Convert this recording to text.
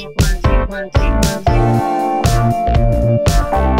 take one, take one, take one, take one.